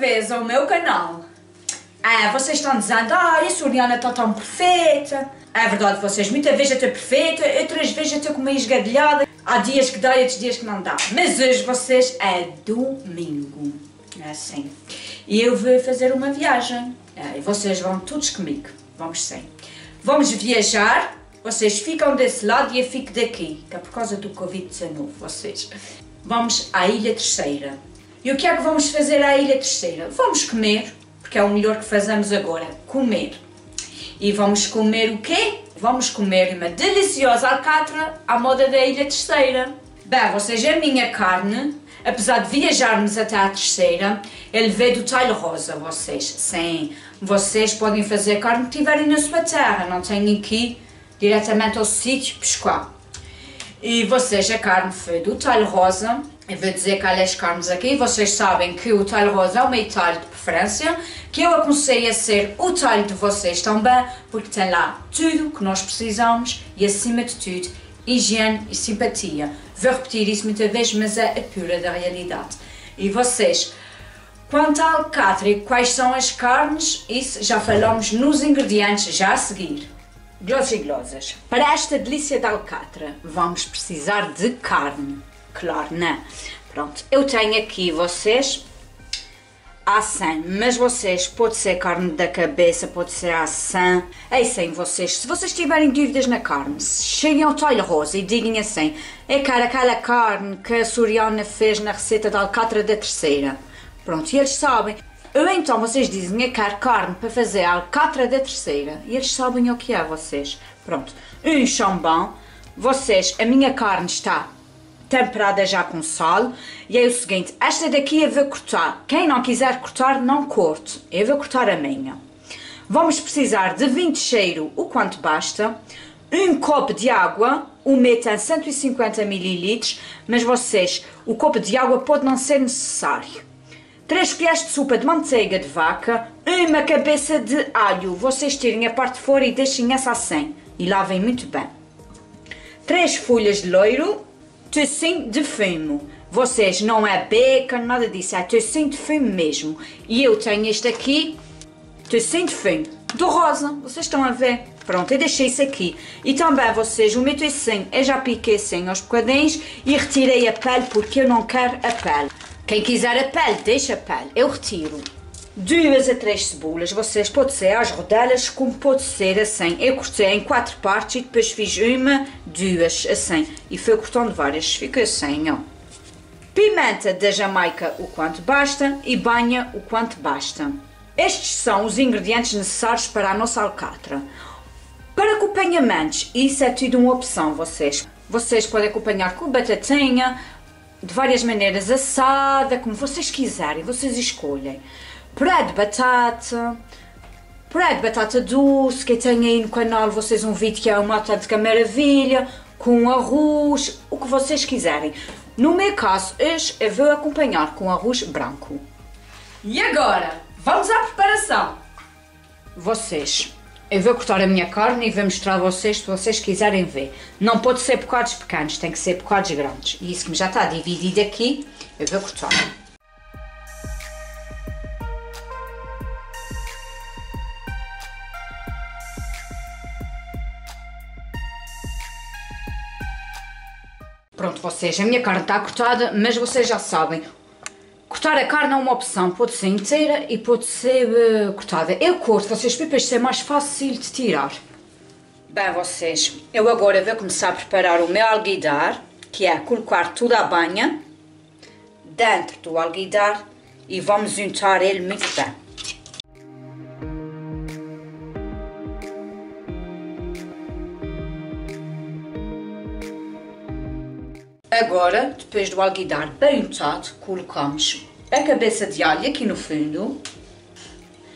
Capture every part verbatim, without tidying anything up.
vez ao meu canal, ah, vocês estão dizendo, ah, isso, a Oriana está tão perfeita. É verdade, vocês, muitas vezes até perfeita, outras vezes até com meio esgadelhada. Há dias que dá e outros dias que não dá. Mas hoje, vocês, é domingo. É assim. E eu vou fazer uma viagem. É, e vocês vão todos comigo. Vamos sim. Vamos viajar. Vocês ficam desse lado e eu fico daqui. Que é por causa do Covid dezenove, vocês. Vamos à Ilha Terceira. E o que é que vamos fazer à Ilha Terceira? Vamos comer. Que é o melhor que fazemos agora, comer. E vamos comer o quê? Vamos comer uma deliciosa alcatra à moda da Ilha Terceira. Bem, vocês, a minha carne, apesar de viajarmos até à Terceira, ele veio do Talho Rosa, vocês. Sim, vocês podem fazer carne que tiverem na sua terra, não têm que ir diretamente ao sítio pescar. E vocês, a carne foi do Talho Rosa. Eu vou dizer que há as carnes aqui, vocês sabem que o talho rosa é o meu talho de preferência, que eu aconselho a ser o talho de vocês também, porque tem lá tudo que nós precisamos e, acima de tudo, higiene e simpatia. Vou repetir isso muitas vezes, mas é a pura da realidade. E vocês, quanto à alcatra e quais são as carnes, isso já falamos nos ingredientes já a seguir. Glosas e glosas, para esta delícia da alcatra vamos precisar de carne. Claro, não. Pronto, eu tenho aqui vocês assim, mas vocês, pode ser carne da cabeça, pode ser assim, é assim vocês, se vocês tiverem dúvidas na carne, cheguem ao Talho Rosa e digam assim, é cara, aquela carne que a Açoriana fez na receita da alcatra da Terceira, pronto, e eles sabem, ou então vocês dizem, eu quero carne para fazer a alcatra da Terceira, e eles sabem o que é vocês, pronto, um chambão, vocês, a minha carne está temperada já com sal, e é o seguinte, esta daqui eu vou cortar, quem não quiser cortar não corte, eu vou cortar a minha. Vamos precisar de vinho de cheiro, o quanto basta, um copo de água, o meu tem cento e cinquenta mililitros, mas vocês, o copo de água pode não ser necessário. três colheres de sopa de manteiga de vaca, uma cabeça de alho, vocês tirem a parte de fora e deixem essa assim, e lavem muito bem. três folhas de louro, tocinho de fumo, vocês não é beca, nada disso, é tocinho de fumo mesmo. E eu tenho este aqui, tocinho de fumo, do rosa, vocês estão a ver? Pronto, eu deixei isso aqui. E também vocês, o meu tocinho, eu já piquei assim aos bocadinhos e retirei a pele porque eu não quero a pele. Quem quiser a pele, deixa a pele, eu retiro. Duas a três cebolas, vocês, pode ser às rodelas, como pode ser assim, eu cortei em quatro partes e depois fiz uma, duas, assim, e foi cortando várias, fica assim, ó. Pimenta da Jamaica, o quanto basta, e banha, o quanto basta. Estes são os ingredientes necessários para a nossa alcatra. Para acompanhamentos, isso é tudo uma opção, vocês. Vocês podem acompanhar com batatinha, de várias maneiras, assada, como vocês quiserem, vocês escolhem. Puré de batata, puré de batata doce, que eu tenho aí no canal vocês um vídeo que é uma autêntica maravilha, com arroz, o que vocês quiserem. No meu caso, hoje eu vou acompanhar com arroz branco. E agora, vamos à preparação. Vocês, eu vou cortar a minha carne e vou mostrar a vocês se vocês quiserem ver. Não pode ser bocados pequenos, tem que ser bocados grandes. E isso que já está dividido aqui, eu vou cortar. Pronto, vocês, a minha carne está cortada, mas vocês já sabem, cortar a carne é uma opção, pode ser inteira e pode ser uh, cortada. Eu corto, vocês, para ser mais fácil de tirar. Bem, vocês, eu agora vou começar a preparar o meu alguidar, que é colocar toda a banha dentro do alguidar e vamos untar ele muito bem. Agora, depois do alguidar bem untado, colocamos a cabeça de alho aqui no fundo,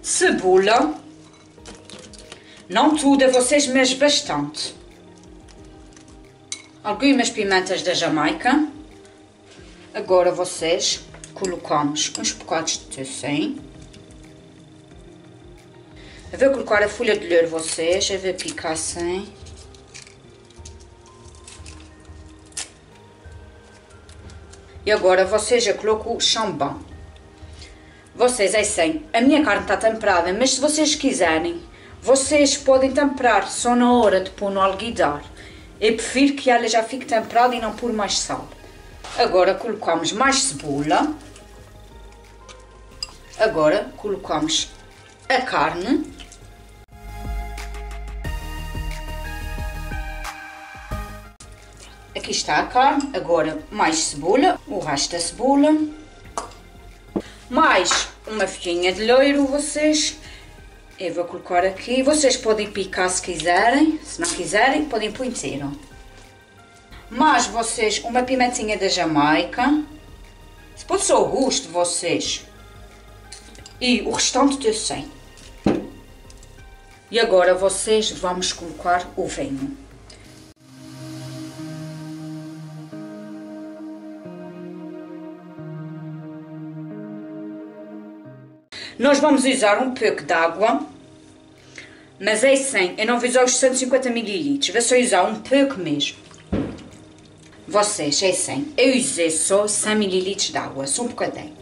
cebola, não tudo a vocês, mas bastante, algumas pimentas da Jamaica. Agora vocês, colocamos uns bocados de tocinho. Eu vou colocar a folha de louro, vocês, eu vou picar assim. E agora vocês já colocam o chambão. Vocês, é assim, a minha carne está temperada, mas se vocês quiserem, vocês podem temperar só na hora de pôr no alguidar. Eu prefiro que ela já fique temperada e não pôr mais sal. Agora colocamos mais cebola. Agora colocamos a carne. Aqui está a carne, agora mais cebola, o resto da cebola, mais uma folhinha de louro, vocês, eu vou colocar aqui, vocês podem picar se quiserem, se não quiserem podem pôr inteiro. Mais vocês, uma pimentinha da Jamaica, se pode só o gosto de vocês, e o restante de cem. E agora vocês vamos colocar o vinho. Nós vamos usar um pouco de água, mas é assim, eu não vou usar os cento e cinquenta mililitros, vou só usar um pouco mesmo. Vocês, é assim, eu usei só cem mililitros de água, só um bocadinho.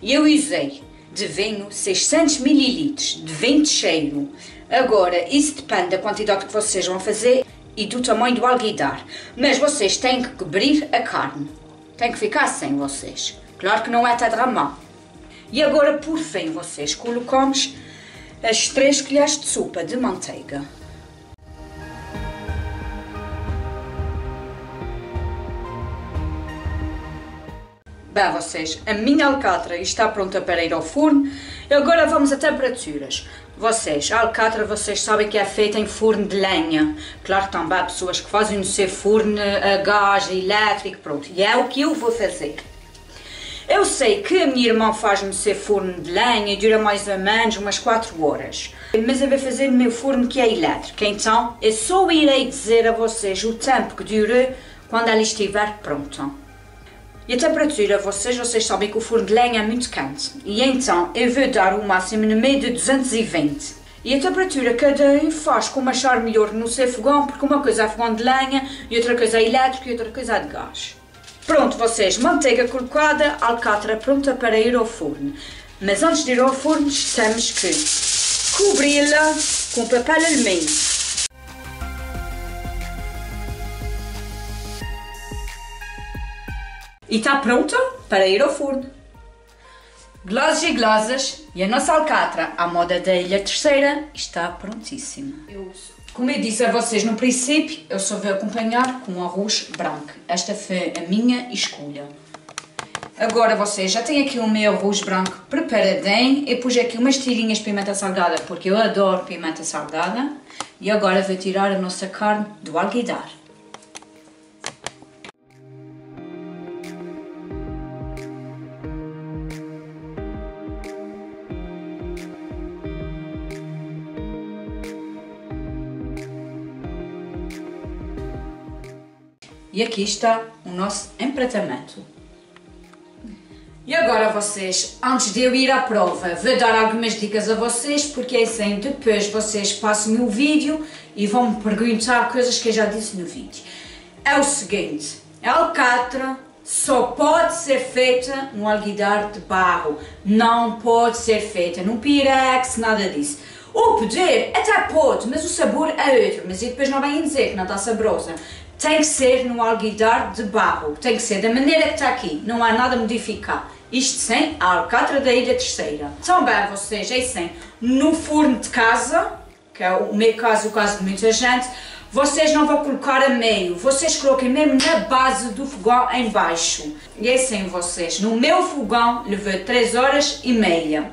E eu usei de vinho seiscentos mililitros de vinho de cheiro. Agora, isso depende da quantidade que vocês vão fazer e do tamanho do alguidar. Mas vocês têm que cobrir a carne, tem que ficar assim vocês. Claro que não é até derramar. E agora, por fim, vocês colocamos as três colheres de sopa de manteiga. Bem, vocês, a minha alcatra está pronta para ir ao forno. E agora vamos a temperaturas. Vocês, a alcatra, vocês sabem que é feita em forno de lenha. Claro que também há pessoas que fazem no seu forno a gás, elétrico, pronto. E é o que eu vou fazer. Eu sei que a minha irmã faz-me ser forno de lenha e dura mais ou menos umas quatro horas. Mas eu vou fazer o meu forno que é elétrico, então eu só irei dizer a vocês o tempo que dura quando ela estiver pronta. E a temperatura, vocês, vocês sabem que o forno de lenha é muito quente. E então eu vou dar o máximo no meio de duzentos e vinte. E a temperatura cada um faz como achar melhor no seu fogão, porque uma coisa é fogão de lenha, e outra coisa é elétrico e outra coisa é de gás. Pronto, vocês, manteiga colocada, alcatra pronta para ir ao forno. Mas antes de ir ao forno, temos que cobri-la com papel alumínio. E está pronta para ir ao forno. Glosas e glosas, e a nossa alcatra, à moda da Ilha Terceira, está prontíssima. Eu uso. Como eu disse a vocês no princípio, eu só vou acompanhar com arroz branco. Esta foi a minha escolha. Agora vocês, já têm aqui o meu arroz branco preparadinho. Eu pus aqui umas tirinhas de pimenta salgada, porque eu adoro pimenta salgada. E agora vou tirar a nossa carne do alguidar. E aqui está o nosso empratamento. E agora vocês, antes de eu ir à prova, vou dar algumas dicas a vocês, porque assim depois vocês passam o vídeo e vão me perguntar coisas que eu já disse no vídeo. É o seguinte, a alcatra só pode ser feita no alguidar de barro, não pode ser feita no pirex, nada disso. O poder até pode, mas o sabor é outro, mas e depois não vem dizer que não está saborosa. Tem que ser no alguidar de barro, tem que ser da maneira que está aqui, não há nada a modificar. Isto sem a alcatra da Ilha Terceira. Também vocês, é assim, no forno de casa, que é o meu caso, o caso de muita gente, vocês não vão colocar a meio, vocês coloquem mesmo na base do fogão em baixo. E assim vocês, no meu fogão levou três horas e meia.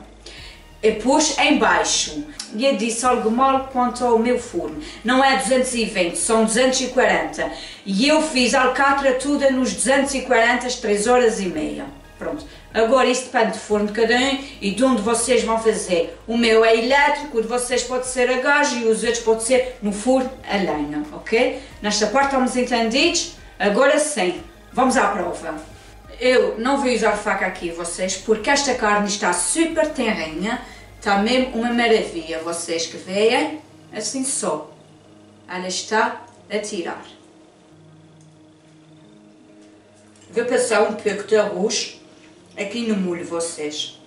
Eu pus em baixo e eu disse algo mal quanto ao meu forno. Não é duzentos e vinte, são duzentos e quarenta. E eu fiz a alcatra toda nos duzentos e quarenta, três horas e meia. Pronto. Agora isto depende do forno de cada um e de onde vocês vão fazer. O meu é elétrico, o de vocês pode ser a gás e os outros pode ser no forno a lenha, ok? Nesta parte estamos entendidos? Agora sim, vamos à prova. Eu não vou usar faca aqui, vocês, porque esta carne está super tenrinha, está mesmo uma maravilha, vocês que veem, assim só, ela está a tirar. Vou passar um pouco de arroz aqui no molho, vocês.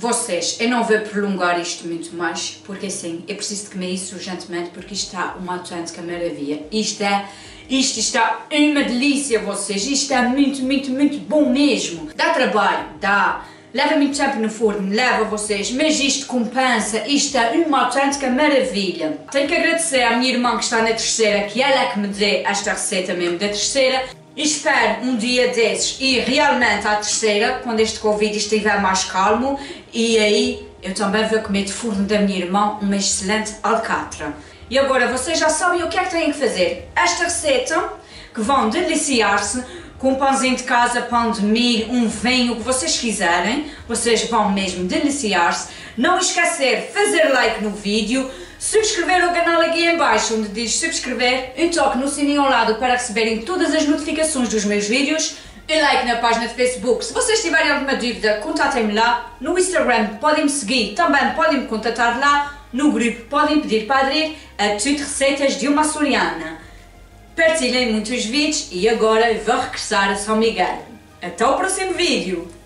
vocês, eu não vou prolongar isto muito mais, porque assim, eu preciso de comer isso urgentemente, porque isto está uma autêntica maravilha. Isto é, isto está uma delícia, vocês. Isto é muito, muito, muito bom mesmo. Dá trabalho, dá. Leva muito tempo no forno, leva vocês, mas isto compensa. Isto é uma autêntica maravilha. Tenho que agradecer à minha irmã que está na Terceira, que ela é que me deu esta receita mesmo da Terceira. Espero um dia desses ir realmente à Terceira, quando este Covid estiver mais calmo, e aí eu também vou comer de forno da minha irmã uma excelente alcatra. E agora vocês já sabem o que é que têm que fazer. Esta receita, que vão deliciar-se com um pãozinho de casa, pão de milho, um vinho, o que vocês quiserem, vocês vão mesmo deliciar-se. Não esquecer de fazer like no vídeo, subscrever o canal aqui em baixo onde diz subscrever, um toque no sininho ao lado para receberem todas as notificações dos meus vídeos, e like na página de Facebook. Se vocês tiverem alguma dúvida, contatem-me lá. No Instagram podem me seguir, também podem me contatar lá. No grupo podem pedir para aderir a tudo Receitas de uma Açoriana. Partilhem muitos vídeos e agora vou regressar a São Miguel. Até o próximo vídeo!